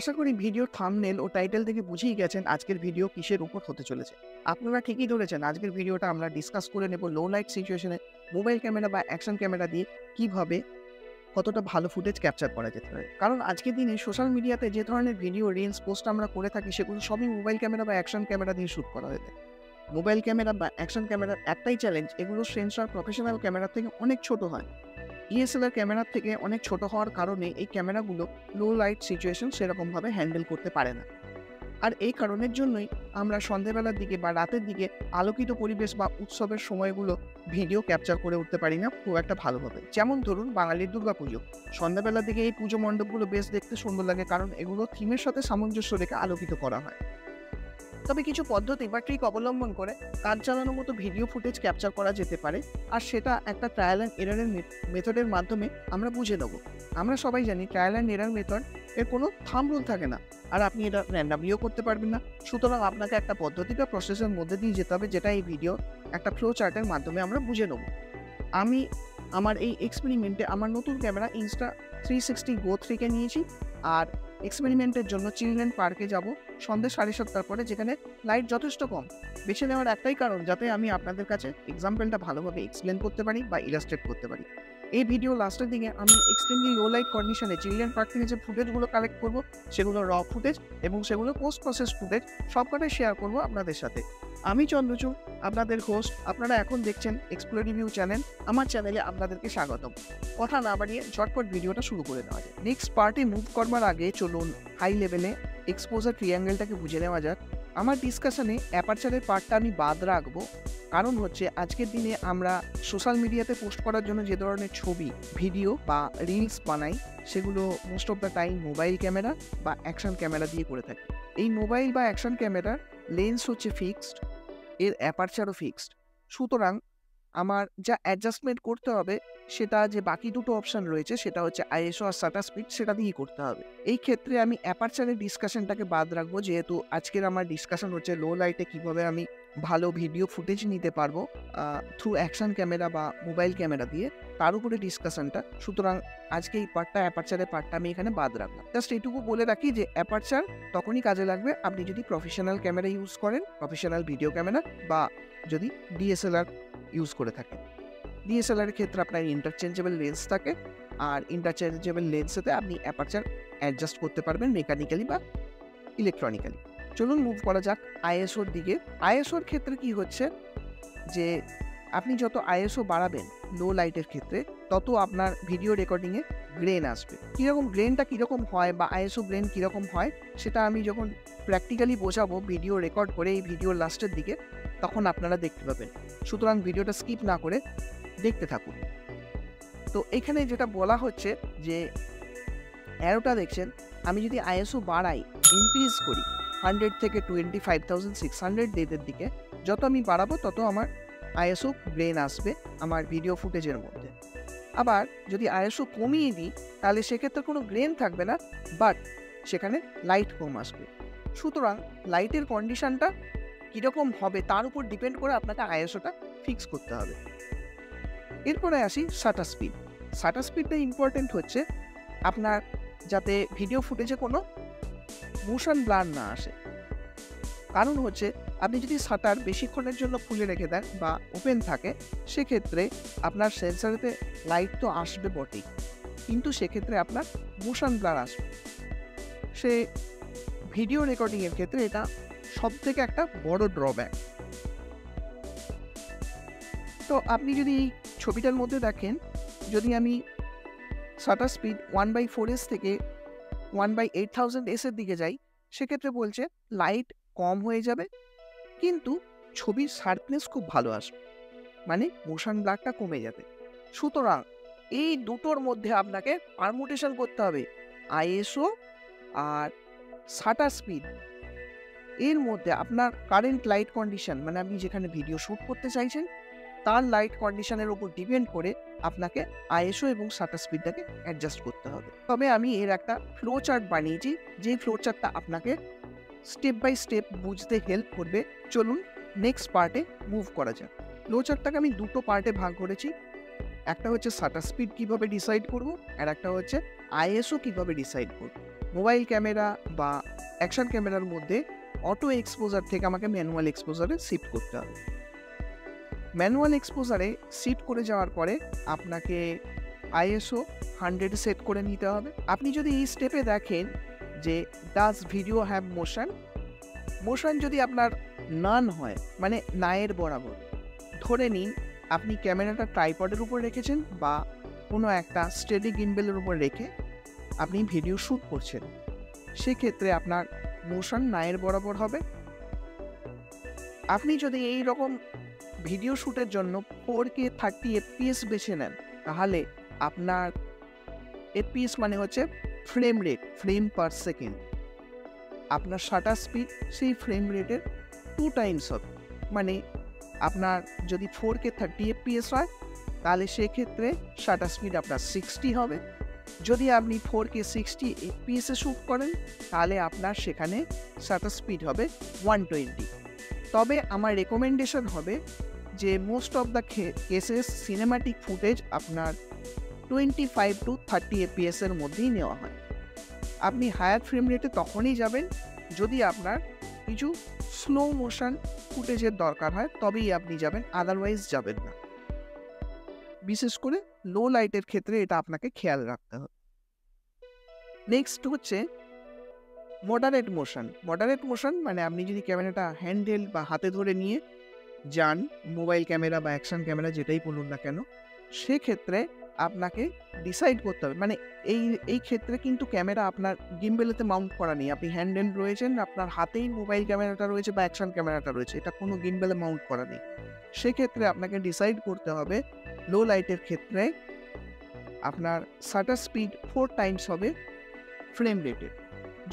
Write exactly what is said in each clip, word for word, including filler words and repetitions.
आशा करी video thumbnail और title देखे बुझे गेছেন आजकल भिडियो কিসের উপর হতে চলেছে। আপনারা ঠিকই ধরেছেন, আজকের ভিডিওটা আমরা ডিসকাস করে নেব লো লাইট সিচুয়েশনে মোবাইল ক্যামেরা বা অ্যাকশন ক্যামেরা দিয়ে কিভাবে কতটা ভালো ফুটেজ ক্যাপচার করা যেতে পারে। কারণ আজকের দিনে সোশ্যাল মিডিয়াতে যে ধরনের ভিডিও রিলস পোস্ট আমরা করে থাকি সেগুলো সবই মোবাইল ক্যামেরা বা অ্যাকশন ক্যামেরা দিয়ে শুট করা হয়। মোবাইল ক্যামেরা বা অ্যাকশন ক্যামেরার একটাই চ্যালেঞ্জ, এগুলো সেন্সর প্রফেশনাল ক্যামেরার থেকে অনেক ছোট হয়। ডিএসএলআর ক্যামেরার থেকে অনেক ছোট হওয়ার কারণে এই ক্যামেরাগুলো লো লাইট সিচুয়েশন সেরকমভাবে হ্যান্ডেল করতে পারে না। আর এই কারণের জন্যই আমরা সন্ধ্যাবেলার দিকে বা রাতের দিকে আলোকিত পরিবেশ বা উৎসবের সময়গুলো ভিডিও ক্যাপচার করে উঠতে পারি না খুব একটা ভালোভাবে। যেমন ধরুন বাঙালির দুর্গাপুজো, সন্ধ্যাবেলার দিকে এই পুজো মণ্ডপগুলো বেশ দেখতে সুন্দর লাগে কারণ এগুলো থিমের সাথে সামঞ্জস্য রেখে আলোকিত করা হয়। তবে কিছু পদ্ধতি বা ট্রিক অবলম্বন করে কাজ চালানোর মতো ভিডিও ফুটেজ ক্যাপচার করা যেতে পারে, আর সেটা একটা ট্রায়াল অ্যান্ড এরারের মেথডের মাধ্যমে আমরা বুঝে নেব। আমরা সবাই জানি ট্রায়াল অ্যান্ড এরার মেথড এর কোনো থাম রুল থাকে না, আর আপনি এটা র্যান্ডামলিও করতে পারবেন না। সুতরাং আপনাকে একটা পদ্ধতি বা প্রসেসের মধ্যে দিয়ে যেতে হবে, যেটা এই ভিডিও একটা ফ্লো চার্টের মাধ্যমে আমরা বুঝে নেব। আমি আমার এই এক্সপেরিমেন্টে আমার নতুন camera Insta three sixty go থ্রিকে নিয়েছি, আর এক্সপেরিমেন্টের জন্য চিলড্রেন পার্কে যাব সন্ধ্যে সাড়ে সাতটার পরে, যেখানে লাইট যথেষ্ট কম। বেছে নেওয়ার একটাই কারণ যাতে আমি আপনাদের কাছে এক্সাম্পলটা ভালোভাবে এক্সপ্লেন করতে পারি বা ইলাস্ট্রেট করতে পারি। এই ভিডিও লাস্টের দিকে আমি এক্সট্রিমলি লো লাইট কন্ডিশনে চিলড্রেন পার্ক থেকে যে ফুটেজগুলো কালেক্ট করব সেগুলো র ফুটেজ এবং সেগুলো পোস্ট প্রসেস ফুটেজ সবকটাই শেয়ার করব আপনাদের সাথে। আমি চন্দ্রচূড়, আপনাদের হোস্ট। আপনারা এখন দেখছেন এক্সপ্লোর রিভিউ চ্যানেল। আমার চ্যানেলে আপনাদেরকে স্বাগতম। কথা না বাড়িয়ে ঝটপট ভিডিওটা শুরু করে নেওয়া যায়। নেক্সট পার্টে মুভ করবার আগে চলুন হাই লেভেলে এক্সপোজার ট্রিয়াঙ্গেলটাকে বুঝে নেওয়া যাক। আমার ডিসকাশনে অ্যাপারচারের পার্টটা আমি বাদ রাখবো, কারণ হচ্ছে আজকের দিনে আমরা সোশ্যাল মিডিয়াতে পোস্ট করার জন্য যে ধরনের ছবি, ভিডিও বা রিলস বানাই সেগুলো most of the time mobile camera বা অ্যাকশন ক্যামেরা দিয়ে করে থাকি। এই মোবাইল বা অ্যাকশন ক্যামেরার লেন্স হচ্ছে ফিক্সড, এর অ্যাপারচারও ফিক্সড। সুতরাং আমার যা অ্যাডজাস্টমেন্ট করতে হবে সেটা যে বাকি দুটো অপশান রয়েছে সেটা হচ্ছে আইএসও আর শাটার স্পিড, সেটা দিয়েই করতে হবে। এই ক্ষেত্রে আমি অ্যাপারচারের ডিসকাশনটাকে বাদ রাখবো, যেহেতু আজকের আমার ডিসকাশন হচ্ছে লো লাইটে কীভাবে আমি ভালো ভিডিও ফুটেজ নিতে পারবো থ্রু অ্যাকশন ক্যামেরা বা মোবাইল ক্যামেরা দিয়ে, তার উপরে ডিসকাশনটা। সুতরাং আজকে এই পার্টটা অ্যাপারচারের পার্টটা আমি এখানে বাদ রাখলাম। জাস্ট এইটুকু বলে রাখি যে অ্যাপারচার তখনই কাজে লাগবে আপনি যদি প্রফেশনাল ক্যামেরা ইউজ করেন, প্রফেশনাল ভিডিও ক্যামেরা, বা যদি ডিএসএলআর ইউজ করে থাকেন। ডিএসএলআরের ক্ষেত্রে আপনার ইন্টারচেঞ্জেবল লেন্স থাকে, আর ইন্টারচেঞ্জেবল লেন্সেতে আপনি অ্যাপারচার অ্যাডজাস্ট করতে পারবেন মেকানিক্যালি বা ইলেকট্রনিক্যালি। চলুন মুভ করা যাক আইএসওর দিকে। আইএসওর ক্ষেত্রে কি হচ্ছে যে আপনি যত আইএসও বাড়াবেন লো লাইটের ক্ষেত্রে তত আপনার ভিডিও রেকর্ডিংয়ে গ্রেন আসবে। কীরকম গ্রেনটা কীরকম হয় বা আইএসও গ্রেন কীরকম হয় সেটা আমি যখন প্র্যাকটিক্যালি বোঝাবো ভিডিও রেকর্ড করে এই ভিডিওর লাস্টের দিকে, তখন আপনারা দেখতে পাবেন। সুতরাং ভিডিওটা স্কিপ না করে দেখতে থাকুন। তো এখানে যেটা বলা হচ্ছে যে অ্যারোটা দেখছেন, আমি যদি আইএসও বাড়াই, ইনক্রিজ করি হান্ড্রেড থেকে twenty five thousand six hundred ডেটের দিকে, যত আমি বাড়াবো তত আমার আইএসও গ্রেন আসবে আমার ভিডিও ফুটেজের মধ্যে। আবার যদি আইএসও কমিয়ে দিই তাহলে সেক্ষেত্রে কোনো গ্রেন থাকবে না, বাট সেখানে লাইট কম আসবে। সুতরাং লাইটের কন্ডিশানটা কীরকম হবে তার উপর ডিপেন্ড করে আপনাকে আইএসওটা ফিক্স করতে হবে। এরপরে আসি শাটার স্পিড। শাটার স্পিডটা ইম্পর্টেন্ট হচ্ছে আপনার যাতে ভিডিও ফুটেজে কোনো মোশন ব্লার না আসে। কারণ হচ্ছে আপনি যদি শাটার বেশিক্ষণের জন্য খুলে রেখে দেন বা ওপেন থাকে সেক্ষেত্রে আপনার সেন্সরেতে লাইট তো আসবে বটেই, কিন্তু সেক্ষেত্রে আপনার মোশন ব্লার আসবে। সে ভিডিও রেকর্ডিংয়ের ক্ষেত্রে এটা সব থেকে একটা বড় ড্রব্যাক। তো আপনি যদি এই ছবিটার মধ্যে দেখেন, যদি আমি shutter speed one by four S থেকে ওয়ান বাই এইট থাউজেন্ড এসের দিকে যাই সেক্ষেত্রে বলছে লাইট কম হয়ে যাবে কিন্তু ছবির শার্পনেস খুব ভালো আসবে, মানে মোশন ব্লারটা কমে যাবে। সুতরাং এই দুটোর মধ্যে আপনাকে পারমুটেশন করতে হবে, আইএসও আর শাটার স্পিড। এর মধ্যে আপনার কারেন্ট লাইট কন্ডিশন, মানে আপনি যেখানে ভিডিও শ্যুট করতে চাইছেন তার লাইট কন্ডিশনের উপর ডিপেন্ড করে আপনাকে আইএসও এবং শাটার স্পিডটাকে অ্যাডজাস্ট করতে হবে। তবে আমি এর একটা ফ্লো চার্ট বানিয়েছি, যে ফ্লো চার্টটা আপনাকে স্টেপ বাই স্টেপ বুঝতে হেল্প করবে। চলুন নেক্সট পার্টে মুভ করা যাক। ফ্লো চার্টটাকে আমি দুটো পার্টে ভাগ করেছি, একটা হচ্ছে শাটার স্পিড কীভাবে ডিসাইড করব আর একটা হচ্ছে আইএসও কীভাবে ডিসাইড করব। মোবাইল ক্যামেরা বা অ্যাকশন ক্যামেরার মধ্যে অটো এক্সপোজার থেকে আমাকে ম্যানুয়াল এক্সপোজারে শিফট করতে হবে। ম্যানুয়াল এক্সপোজারে শিফট করে যাওয়ার পরে আপনাকে আইএসও হান্ড্রেড সেট করে নিতে হবে। আপনি যদি এই স্টেপে দেখেন যে does video have motion, motion যদি আপনার নান হয় মানে নায়ের বরাবর, ধরে নিন আপনি ক্যামেরাটা ট্রাইপডের উপর রেখেছেন বা কোনো একটা স্টেডি গিম্বেলের উপর রেখে আপনি ভিডিও শ্যুট করছেন, সেক্ষেত্রে আপনার মোশন নায়ের বরাবর হবে। আপনি যদি এই রকম ভিডিও শ্যুটের জন্য ফোর কে থার্টি এফপিএস বেছে নেন, তাহলে আপনার এফপিএস মানে হচ্ছে frame rate, frame per second, আপনার শাটার স্পিড সেই ফ্রেম রেটের টু টাইমস হবে। মানে আপনার যদি ফোর কে থার্টি এফপিএস হয় তাহলে সেক্ষেত্রে শাটার স্পিড আপনার সিক্সটি হবে। যদি আপনি ফোর কে সিক্সটি এফপিএসে শ্যুট করেন তাহলে আপনার সেখানে শাটার স্পিড হবে ওয়ান টোয়েন্টি। তবে আমার রেকমেন্ডেশন হবে যে most of the cases cinematic footage আপনার টোয়েন্টি ফাইভ টু থার্টি এফপিএসের মধ্যেই নেওয়া হয়। আপনি হায়ার ফ্রেম রেটে তখনই যাবেন যদি আপনার কিছু স্লো মোশন ফুটেজের দরকার হয়, তবেই আপনি যাবেন, আদারওয়াইজ যাবেন না। বিশেষ করে লো লাইটের ক্ষেত্রে এটা আপনাকে খেয়াল রাখতে হবে। নেক্সট হচ্ছে মডারেট মোশন। মডারেট মোশন মানে আপনি যদি ক্যামেরাটা হ্যান্ডেল বা হাতে ধরে নিয়ে যান, মোবাইল ক্যামেরা বা অ্যাকশন ক্যামেরা যেটাই বলুন না কেন, সেক্ষেত্রে আপনাকে ডিসাইড করতে হবে। মানে এই এই ক্ষেত্রে কিন্তু ক্যামেরা আপনার গিম্বেলেতে মাউন্ট করা নেই, আপনি হ্যান্ডেল রয়েছেন, আপনার হাতেই মোবাইল ক্যামেরাটা রয়েছে বা অ্যাকশন ক্যামেরাটা রয়েছে, এটা কোনো গিম্বেলে মাউন্ট করা নেই। সেক্ষেত্রে আপনাকে ডিসাইড করতে হবে লো লাইটের ক্ষেত্রে আপনার শাটার স্পিড ফোর টাইমস হবে ফ্রেম রেটের।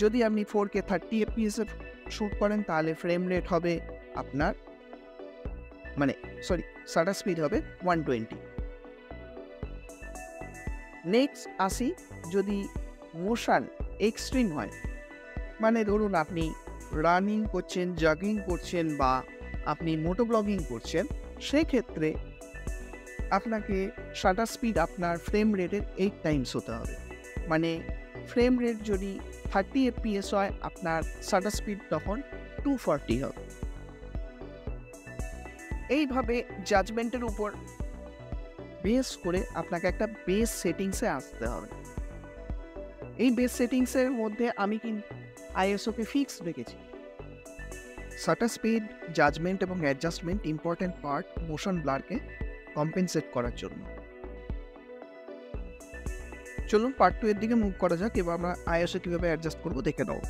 যদি আপনি ফোর কে থার্টি এফপিএসে শ্যুট করেন তাহলে ফ্রেম রেট হবে আপনার মানে সরি শাটার স্পিড হবে ওয়ান টোয়েন্টি। নেক্সট আসি, যদি মোশন এক্সট্রিম হয়, মানে ধরুন আপনি রানিং করছেন, জগিং করছেন বা আপনি মোটো ব্লগিং করছেন, সেক্ষেত্রে আপনাকে শাটার স্পিড আপনার ফ্রেম রেটের এইট টাইমস হতে হবে। মানে ফ্রেম রেট যদি থার্টি এফপিএস হয় আপনার শাটার স্পিড তখন টু ফর্টি হবে। এইভাবে জাজমেন্টের উপর বেস করে আপনাকে একটা বেস সেটিংসে আসতে হবে। এই বেস সেটিংসের মধ্যে আমি কিন্তু আইএসওকে ফিক্স রেখেছি। শাটার স্পিড, জাজমেন্ট এবং অ্যাডজাস্টমেন্ট ইম্পর্টেন্ট পার্ট মোশন ব্লারকে কম্পেনসেট করার জন্য। চলুন পার্ট টু এর দিকে মুভ করা যাক। এবার আমরা আইএসও কীভাবে অ্যাডজাস্ট করবো দেখে নেব।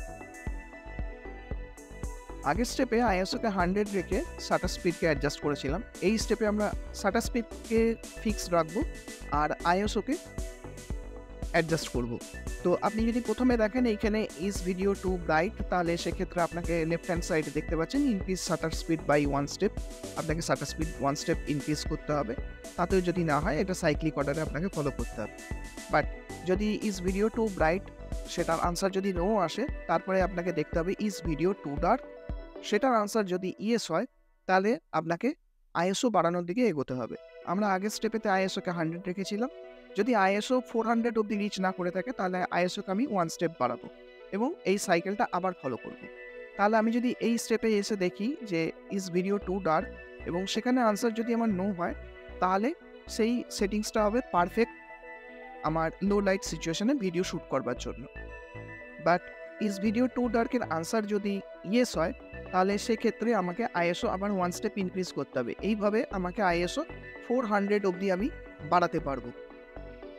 আগের স্টেপে আইএসওকে হান্ড্রেড রেখে শাটার স্পিডকে অ্যাডজাস্ট করেছিলাম। এই স্টেপে আমরা শাটার স্পিডকে ফিক্স রাখবো আর আইএসওকে অ্যাডজাস্ট করব। তো আপনি যদি প্রথমে দেখেন এইখানে ইজ ভিডিও টু ব্রাইট, তাহলে সেক্ষেত্রে আপনাকে লেফট হ্যান্ড সাইডে দেখতে পাচ্ছেন increase shutter speed by one step, আপনাকে shutter speed one step increase করতে হবে। তাতেও যদি না হয় এটা সাইক্লিক অর্ডারে আপনাকে ফলো করতে হবে। বাট যদি ইজ ভিডিও টু ব্রাইট সেটার আনসার যদি নো আসে, তারপরে আপনাকে দেখতে হবে ইজ ভিডিও টু ডার্ক, সেটার আনসার যদি ইয়েস হয় তাহলে আপনাকে আইএসও বাড়ানোর দিকে এগোতে হবে। আমরা আগের স্টেপেতে আইএসওকে হান্ড্রেড রেখেছিলাম। যদি আইএসও ফোর হান্ড্রেড অব্দি রিচ না করে থাকে তাহলে আইএসওকে আমি ওয়ান স্টেপ বাড়াবো এবং এই সাইকেলটা আবার ফলো করব। তাহলে আমি যদি এই স্টেপে এসে দেখি যে ইজ ভিডিও টু ডার্ক এবং সেখানে আনসার যদি আমার নো হয়, তাহলে সেই সেটিংসটা হবে পারফেক্ট আমার লো লাইট সিচুয়েশানে ভিডিও শ্যুট করবার জন্য। বাট ইজ ভিডিও টু ডার্কের আনসার যদি ইয়েস হয় তাহলে সেক্ষেত্রে আমাকে আইএসও আবার ওয়ান স্টেপ ইনক্রিজ করতে হবে। এইভাবে আমাকে আইএসও ফোর হান্ড্রেড অবধি আমি বাড়াতে পারবো।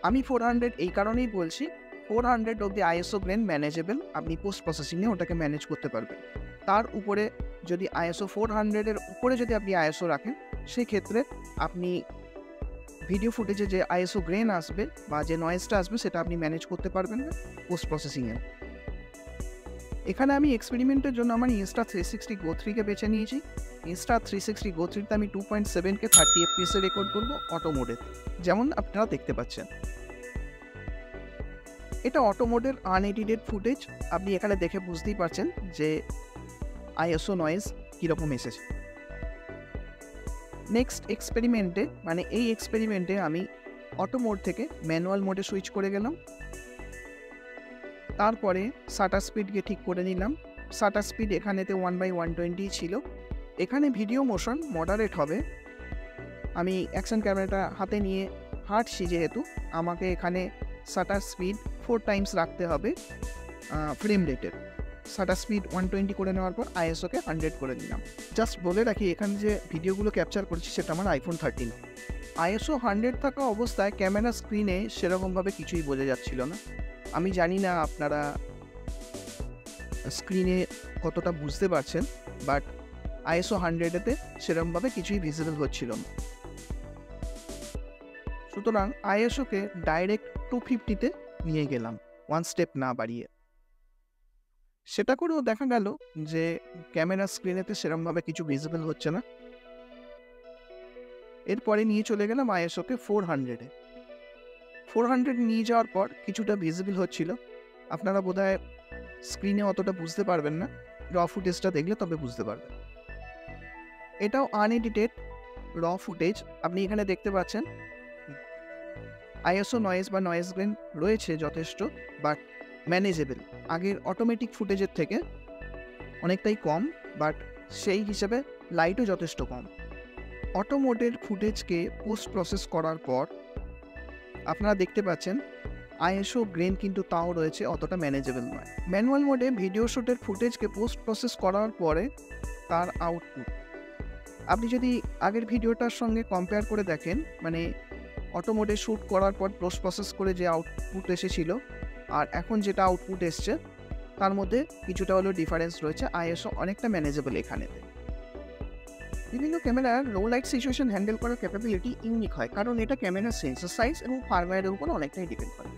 আমি ফোর হান্ড্রেড এই কারণেই বলছি, ফোর হান্ড্রেড অবধি আইএসও গ্রেন ম্যানেজেবল, আপনি পোস্ট প্রসেসিংয়ে ওটাকে ম্যানেজ করতে পারবেন। তার উপরে যদি আইএসও ফোর হান্ড্রেডের উপরে যদি আপনি আইএসও রাখেন, সেক্ষেত্রে আপনি ভিডিও ফুটেজে যে আইএসও গ্রেন আসবে বা যে নয়েজটা আসবে সেটা আপনি ম্যানেজ করতে পারবেন না পোস্ট প্রসেসিংয়ে। এখানে আমি এক্সপেরিমেন্টের জন্য আমার ইনস্টা থ্রি সিক্সটি গো থ্রিকে বেছে নিয়েছি। ইনস্টা থ্রি সিক্সটি গো থ্রিতে আমি টু পয়েন্ট সেভেনকে থার্টি এফপিএসে রেকর্ড করবো অটো মোডে, যেমন আপনারা দেখতে পাচ্ছেন এটা অটো মোডের আনএডিটেড ফুটেজ। আপনি এখানে দেখে বুঝতেই পারছেন যে আইএসও নয়েজ কীরকম এসেছে। নেক্সট এক্সপেরিমেন্টে মানে এই এক্সপেরিমেন্টে আমি অটো মোড থেকে ম্যানুয়াল মোডে সুইচ করে গেলাম। তারপরে শাটার স্পিডকে ঠিক করে নিলাম। শাটার স্পিড এখানেতে ওয়ান বাই ওয়ান টোয়েন্টি ছিল। এখানে ভিডিও মোশন মডারেট হবে। আমি অ্যাকশন ক্যামেরাটা হাতে নিয়ে হাঁটছি যেহেতু আমাকে এখানে শাটার স্পিড ফোর টাইমস রাখতে হবে ফ্রেম রেটের। শাটার স্পিড ওয়ান টোয়েন্টি করে নেওয়ার পর আইএসওকে হান্ড্রেড করে নিলাম। জাস্ট বলে রাখি এখানে যে ভিডিওগুলো ক্যাপচার করেছি সেটা আমার আইফোন থার্টিন। আইএসও হান্ড্রেড থাকা অবস্থায় ক্যামেরা স্ক্রিনে সেরকমভাবে কিছুই বোঝা যাচ্ছিল না। আমি জানি না আপনারা স্ক্রিনে কতটা বুঝতে পারছেন, বাট আইএসও হান্ড্রেডেতে সেরকমভাবে কিছুই ভিজিবল হচ্ছিল না। সুতরাং আইএসওকে ডাইরেক্ট টু ফিফটিতে নিয়ে গেলাম, ওয়ান স্টেপ না বাড়িয়ে। সেটা করেও দেখা গেল যে ক্যামেরা স্ক্রিনেতে সেরকমভাবে কিছু ভিজিবল হচ্ছে না। এরপরে নিয়ে চলে গেলাম আইএসওকে ফোর হান্ড্রেডে। ফোর হান্ড্রেড নিয়ে যাওয়ার পর কিছুটা ভিজিবল হচ্ছিল। আপনারা বোধহয় স্ক্রিনে অতটা বুঝতে পারবেন না, র ফুটেজটা দেখলে তবে বুঝতে পারবেন। এটাও আনএডিটেড র ফুটেজ। আপনি এখানে দেখতে পাচ্ছেন আইএসও নয়েজ বা নয়েজ গ্রেন রয়েছে যথেষ্ট, বাট ম্যানেজেবল। আগের অটোমেটিক ফুটেজের থেকে অনেকটাই কম, বাট সেই হিসেবে লাইটও যথেষ্ট কম। অটোমোডের ফুটেজকে পোস্ট প্রসেস করার পর আপনারা দেখতে পাচ্ছেন আইএসও গ্রেন কিন্তু তাও রয়েছে, অতটা ম্যানেজেবল নয়। ম্যানুয়াল মোডে ভিডিও শ্যুটের ফুটেজকে পোস্ট প্রসেস করার পরে তার আউটপুট আপনি যদি আগের ভিডিওটার সঙ্গে কম্পেয়ার করে দেখেন, মানে অটো মোডে শ্যুট করার পর পোস্ট প্রসেস করে যে আউটপুট এসেছিল আর এখন যেটা আউটপুট এসছে তার মধ্যে কিছুটা হলেও ডিফারেন্স রয়েছে। আইএসও অনেকটা ম্যানেজেবল এখানেতে। বিভিন্ন ক্যামেরার লো লাইট সিচুয়েশন হ্যান্ডেল করার ক্যাপাবিলিটি ইউনিক হয়, কারণ এটা ক্যামেরার সেন্সর সাইজ এবং ফার্মওয়্যারের উপর অনেকটাই ডিপেন্ড করে।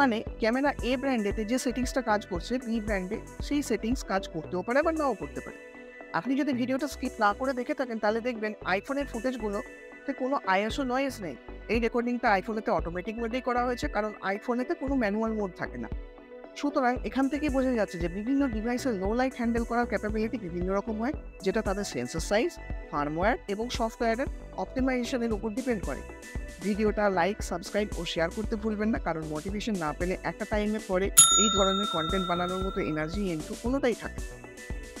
মানে ক্যামেরা এ ব্র্যান্ডেতে যে সেটিংসটা কাজ করছে বি ব্র্যান্ডে সেই সেটিংস কাজ করতেও পারে বা নাও করতে পারে। আপনি যদি ভিডিওটা স্কিপ না করে দেখে থাকেন তাহলে দেখবেন আইফোনের ফুটেজগুলোতে কোনো আইএসও নয়েজ নেই। এই রেকর্ডিংটা আইফোনেতে অটোমেটিক মোডেই করা হয়েছে, কারণ আইফোনেতে কোনো ম্যানুয়াল মোড থাকে না। সুতরাং এখান থেকেই বোঝা যাচ্ছে যে বিভিন্ন ডিভাইসের লো লাইট হ্যান্ডেল করার ক্যাপাবিলিটি বিভিন্ন রকম হয়, যেটা তাদের সেন্সর সাইজ, ফার্মওয়্যার এবং সফটওয়্যারের অপটিমাইজেশনের উপর ডিপেন্ড করে। ভিডিওটা লাইক, সাবস্ক্রাইব ও শেয়ার করতে ভুলবেন না, কারণ মোটিভেশন না পেলে একটা টাইমে পরে এই ধরনের কন্টেন্ট বানানোর মতো এনার্জি কিন্তু কোনোটাই থাকে।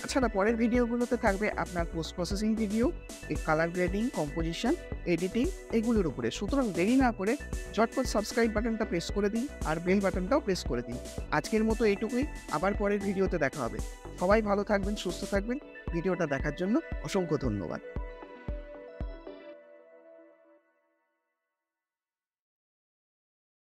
এছাড়া পরের ভিডিওগুলোতে থাকবে আপনার পোস্ট প্রসেসিং ভিডিও, এই কালার গ্রেডিং, কম্পোজিশন, এডিটিং এগুলোর উপরে। সুতরাং দেরি না করে ঝটপট সাবস্ক্রাইব বাটনটা প্রেস করে দিন আর বেল বাটনটাও প্রেস করে দিন। আজকের মতো এইটুকুই, আবার পরের ভিডিওতে দেখা হবে। সবাই ভালো থাকবেন, সুস্থ থাকবেন। ভিডিওটা দেখার জন্য অসংখ্য ধন্যবাদ।